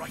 right.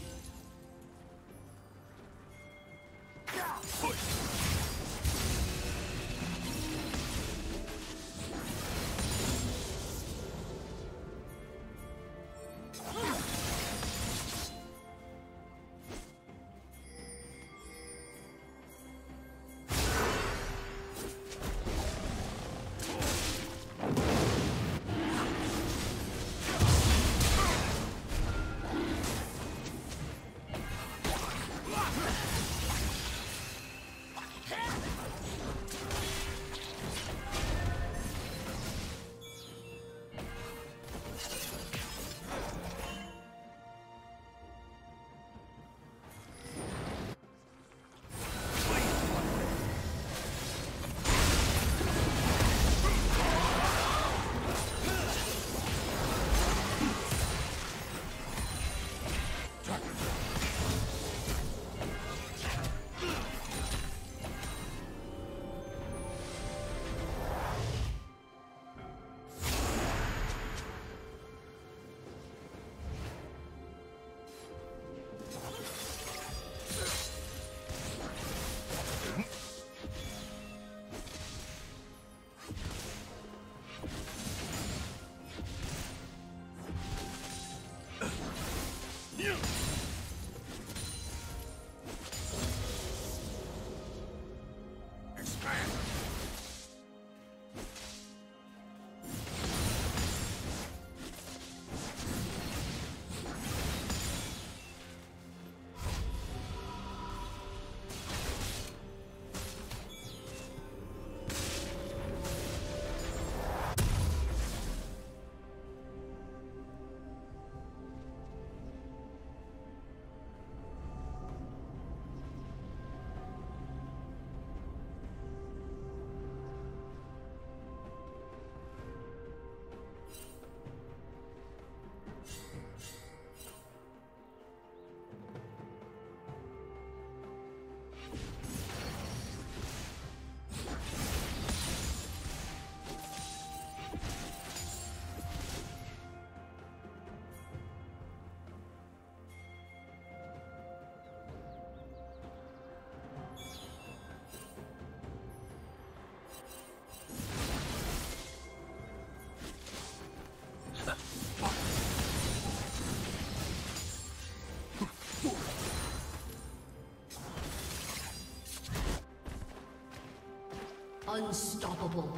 Unstoppable.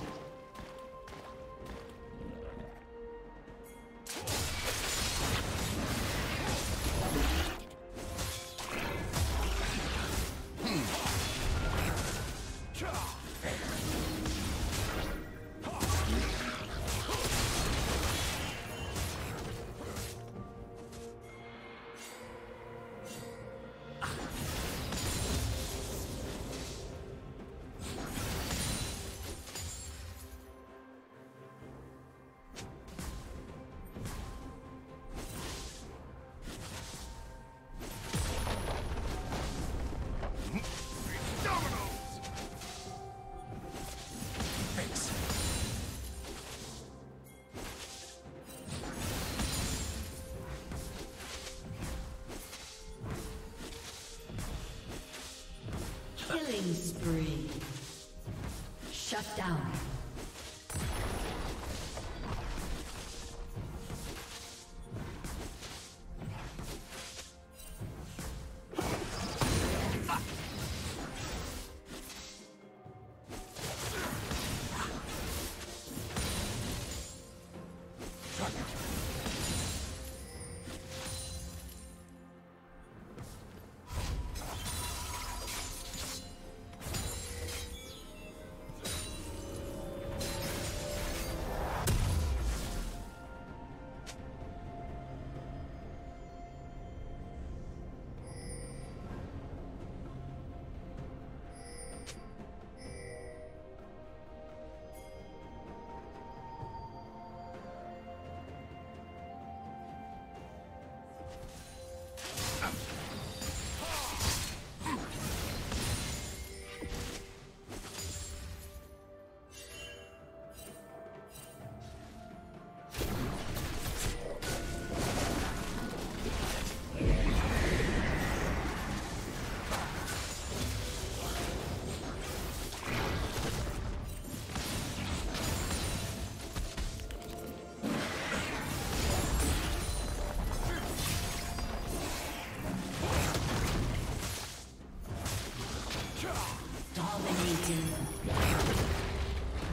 Shut down.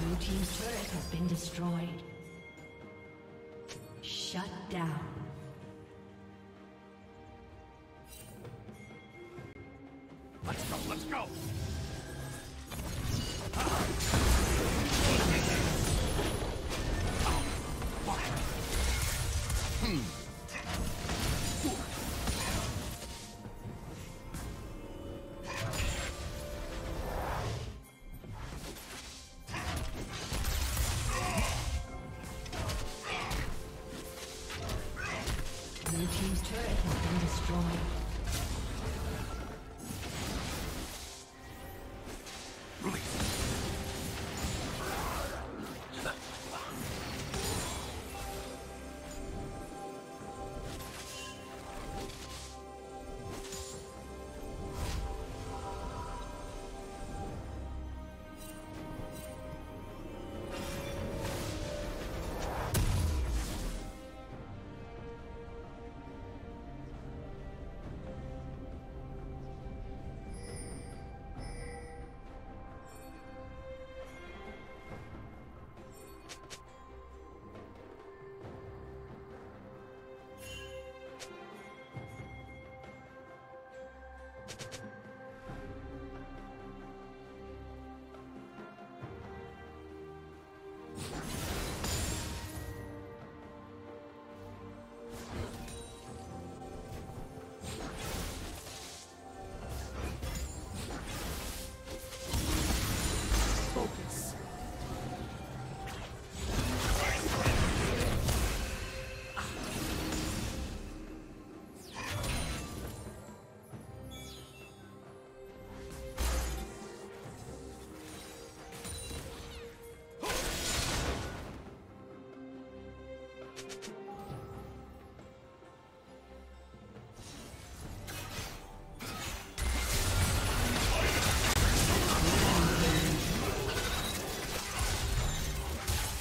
Blue team's turret has been destroyed. Shut down. Let's go, let's go!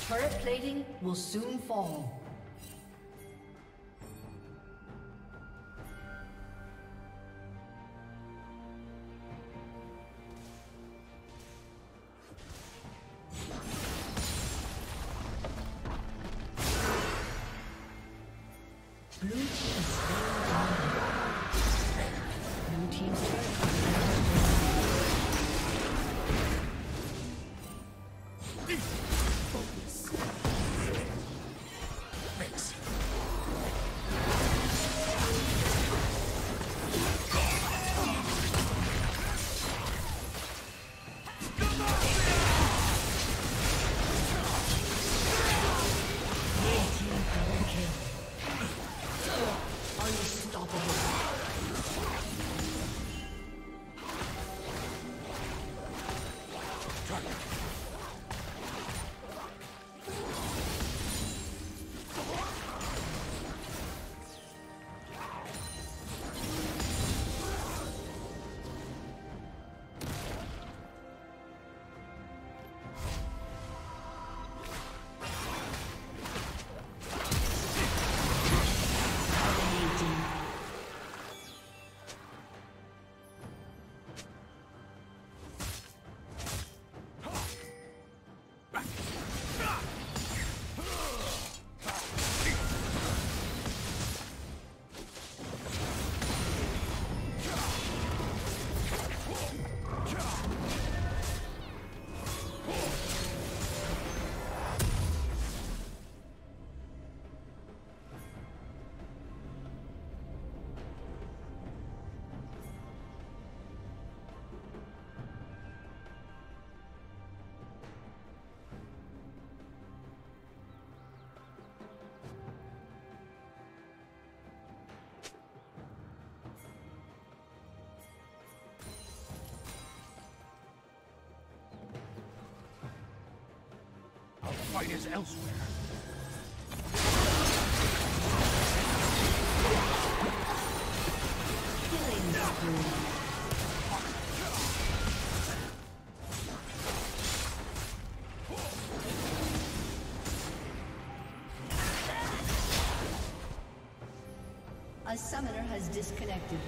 Turret plating will soon fall. fight is elsewhere. A summoner has disconnected.